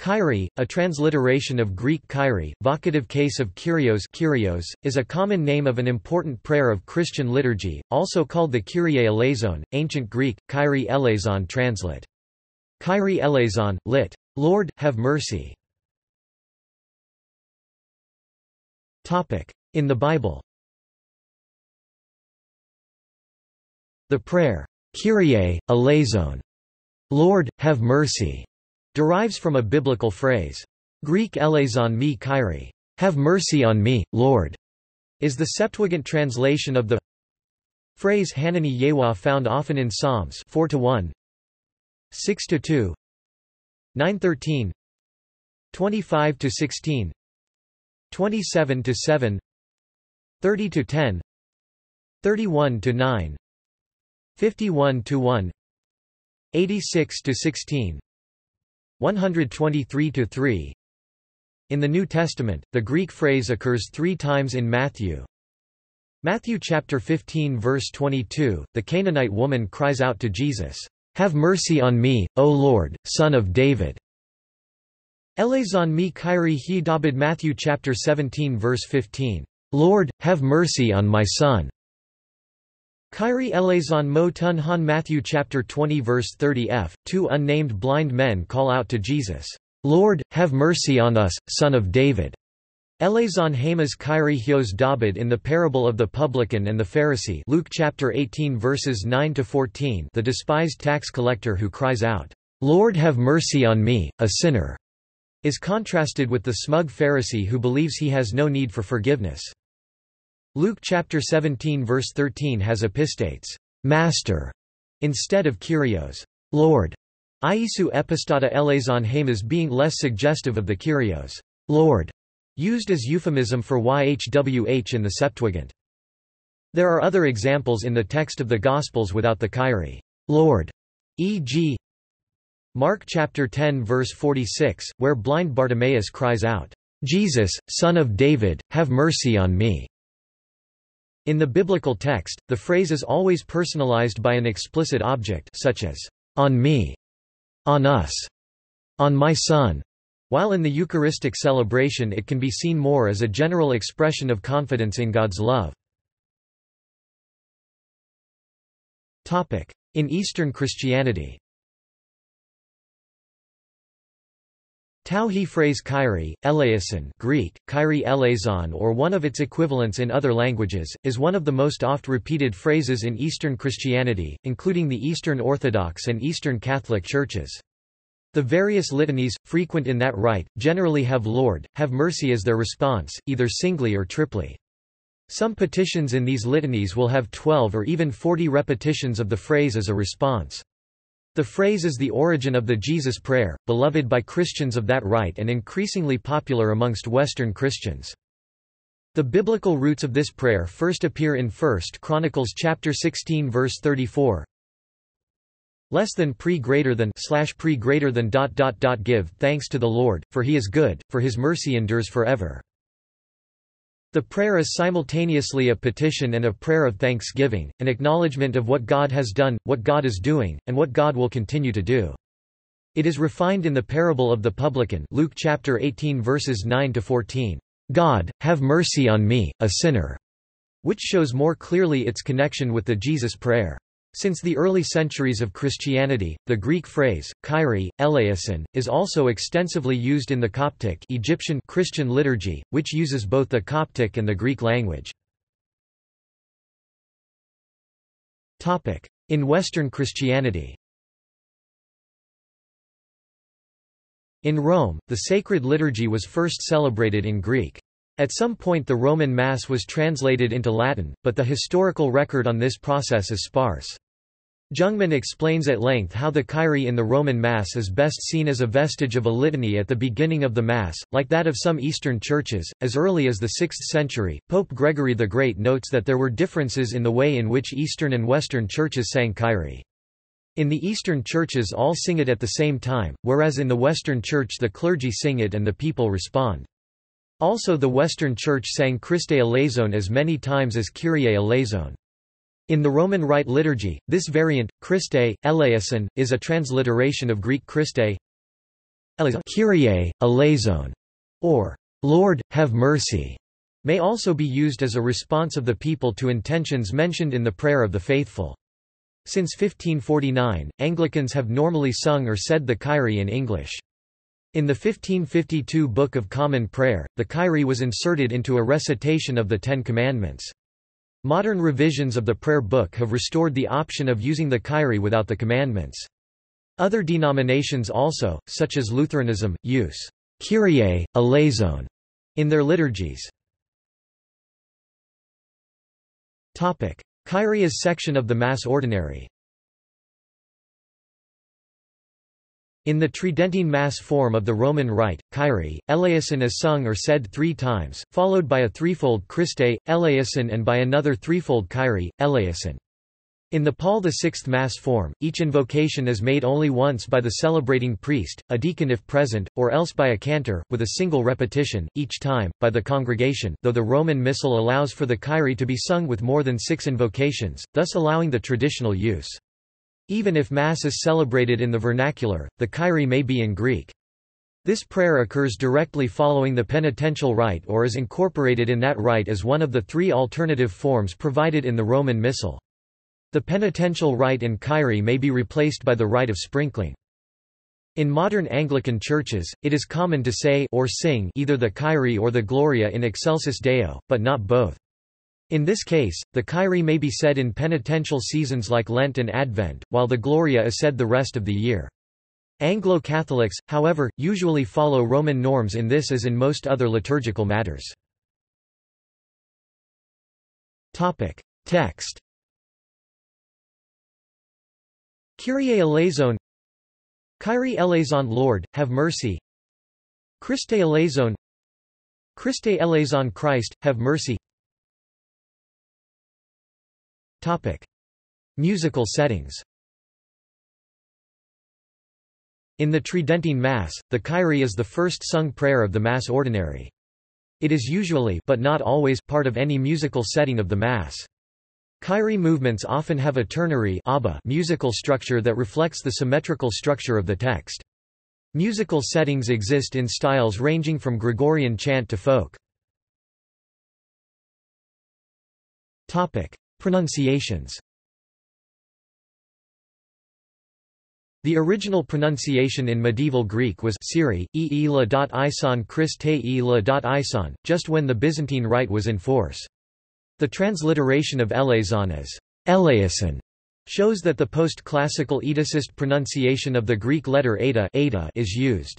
Kyrie, a transliteration of Greek Kyrie, vocative case of Kyrios, is a common name of an important prayer of Christian liturgy, also called the Kyrie eleison, ancient Greek, Kyrie eleison translate. Kyrie eleison, lit. Lord, have mercy. In the Bible. The prayer, Kyrie eleison, Lord, have mercy, derives from a biblical phrase. Greek eleison me Kyrie, have mercy on me, Lord, is the Septuagint translation of the phrase Hanani Yewa found often in Psalms 4:1, 6:2, 9:13, 25:16, 27:7, 30:10, 31:9, 51:1, 86:16. 123:3. In the New Testament, the Greek phrase occurs 3 times in Matthew. Matthew chapter 15 verse 22, the Canaanite woman cries out to Jesus, "Have mercy on me, O Lord, Son of David." Eleison me Kyrie he David. Matthew chapter 17 verse 15, "Lord, have mercy on my son." Kyrie eleison mo tunhan. Matthew chapter 20 verse 30f, 2 unnamed blind men call out to Jesus, "Lord, have mercy on us, Son of David." Eleison hamas Kyrie hios David in the parable of the publican and the Pharisee. Luke chapter 18 verses 9 to 14, the despised tax collector who cries out, "Lord, have mercy on me, a sinner," is contrasted with the smug Pharisee who believes he has no need for forgiveness. Luke chapter 17 verse 13 has epistates, "Master," instead of Kyrios, "Lord." Iesu epistata eleison hamas being less suggestive of the Kyrios, "Lord," used as euphemism for YHWH in the Septuagint. There are other examples in the text of the Gospels without the Kyrie, "Lord," e.g. Mark chapter 10 verse 46, where blind Bartimaeus cries out, "Jesus, Son of David, have mercy on me." In the biblical text, the phrase is always personalized by an explicit object such as, "on me," "on us," "on my son," while in the Eucharistic celebration it can be seen more as a general expression of confidence in God's love. In Eastern Christianity, Tauhi phrase Kyrie eleison, Greek Kyrie eleison, or one of its equivalents in other languages, is one of the most oft repeated phrases in Eastern Christianity, including the Eastern Orthodox and Eastern Catholic churches. The various litanies, frequent in that rite, generally have "Lord, have mercy" as their response, either singly or triply. Some petitions in these litanies will have 12 or even 40 repetitions of the phrase as a response. The phrase is the origin of the Jesus Prayer, beloved by Christians of that rite and increasingly popular amongst Western Christians. The biblical roots of this prayer first appear in 1 Chronicles chapter 16 verse 34. Less than pre greater than slash pre greater than dot dot dot give thanks to the Lord, for he is good, for his mercy endures forever. The prayer is simultaneously a petition and a prayer of thanksgiving, an acknowledgement of what God has done, what God is doing, and what God will continue to do. It is refined in the parable of the publican, Luke chapter 18 verses 9 to 14. "God, have mercy on me, a sinner," which shows more clearly its connection with the Jesus prayer. Since the early centuries of Christianity, the Greek phrase, Kyrie eleison, is also extensively used in the Coptic Egyptian Christian liturgy, which uses both the Coptic and the Greek language. In Western Christianity, in Rome, the sacred liturgy was first celebrated in Greek. At some point the Roman Mass was translated into Latin, but the historical record on this process is sparse. Jungmann explains at length how the Kyrie in the Roman Mass is best seen as a vestige of a litany at the beginning of the Mass, like that of some Eastern churches. As early as the 6th century, Pope Gregory the Great notes that there were differences in the way in which Eastern and Western churches sang Kyrie. In the Eastern churches all sing it at the same time, whereas in the Western church the clergy sing it and the people respond. Also the Western Church sang Christe eleison as many times as Kyrie eleison. In the Roman Rite liturgy, this variant, Christe eleison, is a transliteration of Greek Christe eleison, Kyrie eleison, or Lord, have mercy, may also be used as a response of the people to intentions mentioned in the prayer of the faithful. Since 1549, Anglicans have normally sung or said the Kyrie in English. In the 1552 Book of Common Prayer, the Kyrie was inserted into a recitation of the Ten Commandments. Modern revisions of the prayer book have restored the option of using the Kyrie without the commandments. Other denominations also, such as Lutheranism, use Kyrie eleison in their liturgies. Kyrie is section of the Mass Ordinary. In the Tridentine Mass form of the Roman Rite, Kyrie eleison is sung or said three times, followed by a threefold Christe eleison and by another threefold Kyrie eleison. In the Paul VI Mass form, each invocation is made only once by the celebrating priest, a deacon if present, or else by a cantor, with a single repetition, each time, by the congregation, though the Roman Missal allows for the Kyrie to be sung with more than 6 invocations, thus allowing the traditional use. Even if Mass is celebrated in the vernacular, the Kyrie may be in Greek. This prayer occurs directly following the penitential rite or is incorporated in that rite as one of the 3 alternative forms provided in the Roman Missal. The penitential rite and Kyrie may be replaced by the rite of sprinkling. In modern Anglican churches, it is common to say or sing either the Kyrie or the Gloria in Excelsis Deo, but not both. In this case, the Kyrie may be said in penitential seasons like Lent and Advent, while the Gloria is said the rest of the year. Anglo-Catholics, however, usually follow Roman norms in this as in most other liturgical matters. Topic: Text. Kyrie eleison, Kyrie eleison, Lord, have mercy. Christe eleison, Christe eleison, Christ, have mercy. Topic: Musical settings. In the Tridentine Mass, the Kyrie is the first sung prayer of the Mass Ordinary. It is usually, but not always, part of any musical setting of the Mass. Kyrie movements often have a ternary musical structure that reflects the symmetrical structure of the text. Musical settings exist in styles ranging from Gregorian chant to folk. Topic: Pronunciations. The original pronunciation in medieval Greek was Kyrie eleison, Christe eleison, just when the Byzantine rite was in force. The transliteration of eleison as eleison shows that the post-classical Eticist pronunciation of the Greek letter eta is used.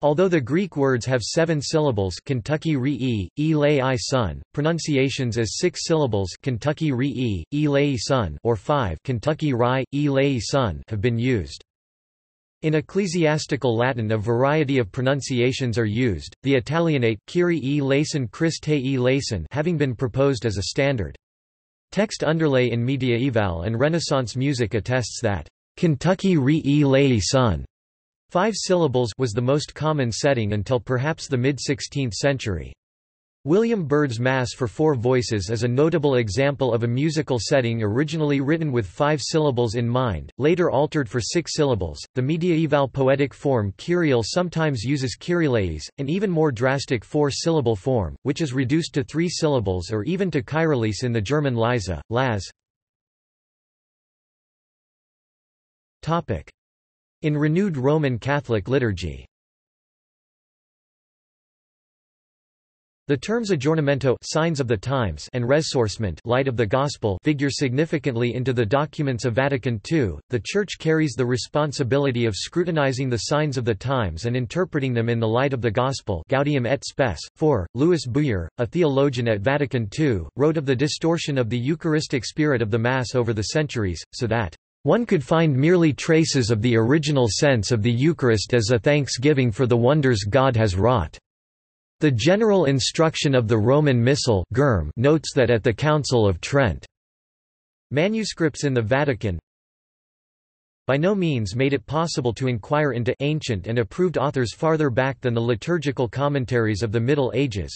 Although the Greek words have 7 syllables, Kentucky re elai sun, pronunciations as 6 syllables, Kentucky re elai sun, or 5, Kentucky ri elai sun, have been used. In ecclesiastical Latin, a variety of pronunciations are used, the Italianate Kyrie eleison, Christe eleison having been proposed as a standard. Text underlay in mediaeval and Renaissance music attests that Kentucky re eleison, 5 syllables, was the most common setting until perhaps the mid-16th century. William Byrd's Mass for 4 voices is a notable example of a musical setting originally written with 5 syllables in mind, later altered for 6 syllables. The mediaeval poetic form Kyrielle sometimes uses Kyrieleis, an even more drastic 4-syllable form, which is reduced to 3 syllables or even to Kyrieleis in the German Liese, las. Topic: In renewed Roman Catholic liturgy. The terms aggiornamento, signs of the times, and resourcement, light of the gospel, figure significantly into the documents of Vatican II. The Church carries the responsibility of scrutinizing the signs of the times and interpreting them in the light of the gospel. Gaudium et spes. 4. Louis Bouyer, a theologian at Vatican II, wrote of the distortion of the Eucharistic spirit of the Mass over the centuries, so that one could find merely traces of the original sense of the Eucharist as a thanksgiving for the wonders God has wrought. The general instruction of the Roman Missal notes that at the Council of Trent, manuscripts in the Vatican by no means made it possible to inquire into ancient and approved authors farther back than the liturgical commentaries of the Middle Ages,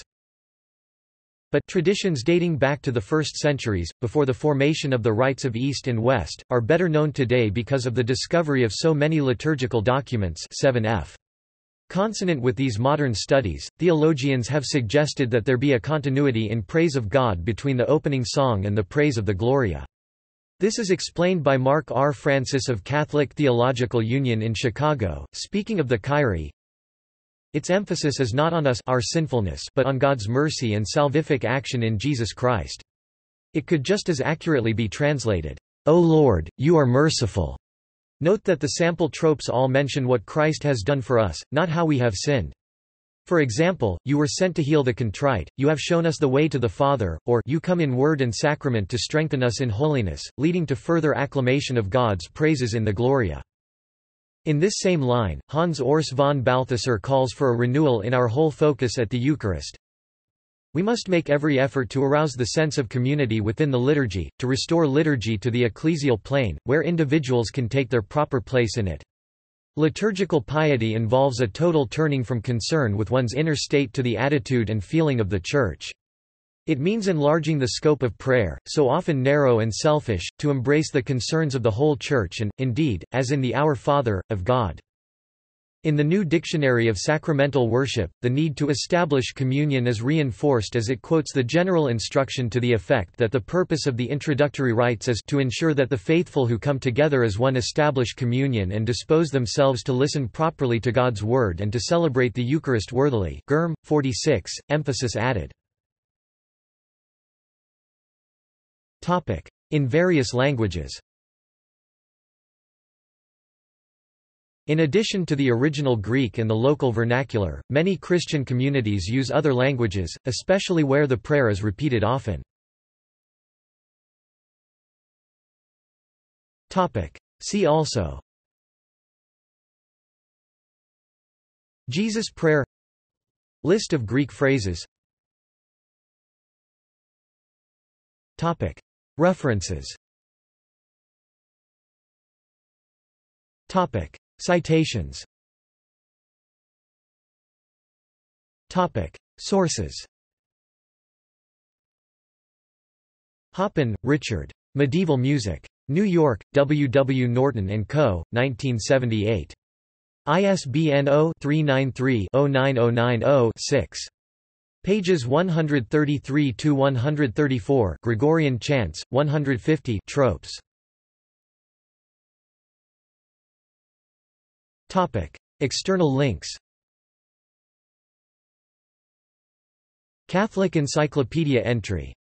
but traditions dating back to the first centuries, before the formation of the rites of East and West, are better known today because of the discovery of so many liturgical documents. 7f. Consonant with these modern studies, theologians have suggested that there be a continuity in praise of God between the opening song and the praise of the Gloria. This is explained by Mark R. Francis of Catholic Theological Union in Chicago, speaking of the Kyrie. Its emphasis is not on us, our sinfulness, but on God's mercy and salvific action in Jesus Christ. It could just as accurately be translated, "O Lord, you are merciful." Note that the sample tropes all mention what Christ has done for us, not how we have sinned. For example, you were sent to heal the contrite, you have shown us the way to the Father, or you come in word and sacrament to strengthen us in holiness, leading to further acclamation of God's praises in the Gloria. In this same line, Hans Urs von Balthasar calls for a renewal in our whole focus at the Eucharist. We must make every effort to arouse the sense of community within the liturgy, to restore liturgy to the ecclesial plane, where individuals can take their proper place in it. Liturgical piety involves a total turning from concern with one's inner state to the attitude and feeling of the Church. It means enlarging the scope of prayer, so often narrow and selfish, to embrace the concerns of the whole Church and, indeed, as in the Our Father, of God. In the New Dictionary of Sacramental Worship, the need to establish communion is reinforced as it quotes the general instruction to the effect that the purpose of the introductory rites is to ensure that the faithful who come together as one establish communion and dispose themselves to listen properly to God's Word and to celebrate the Eucharist worthily. Germ. 46, emphasis added. In various languages. In addition to the original Greek and the local vernacular, many Christian communities use other languages, especially where the prayer is repeated often. See also: Jesus prayer, list of Greek phrases. References. Citations. Sources. Hoppen, Richard. Medieval Music. New York, W. W. Norton and Co., 1978. ISBN 0-393-09090-6. Pages 133–134. Gregorian Chants, 150 tropes. External links. Catholic Encyclopedia entry.